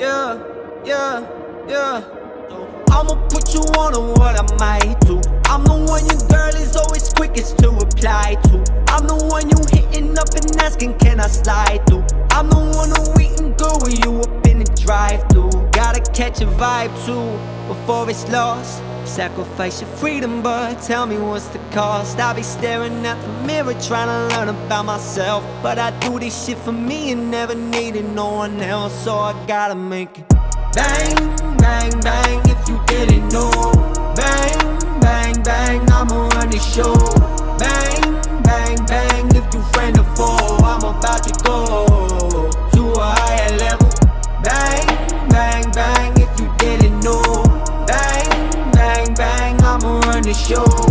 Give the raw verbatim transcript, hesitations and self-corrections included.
yeah, yeah, yeah. I'ma put you on to what I might do. I'm the one your girl is always quickest to reply to. I'm the one you hitting up and asking can I slide through. I'm the one who eating good with you up in the drive-thru. Gotta catch a vibe too before it's lost. Sacrifice your freedom, but tell me what's the cost. I'll be staring at the mirror trying to learn about myself, but I do this shit for me and never needed no one else. So I gotta make it bang, bang, bang. If you didn't know, bang, bang, bang, I'ma run this show. Bang, bang, bang. If you friend or foe, I'm about to go to a higher level. Bang, bang, bang. If you didn't know, bang, bang, bang, I'ma run the show.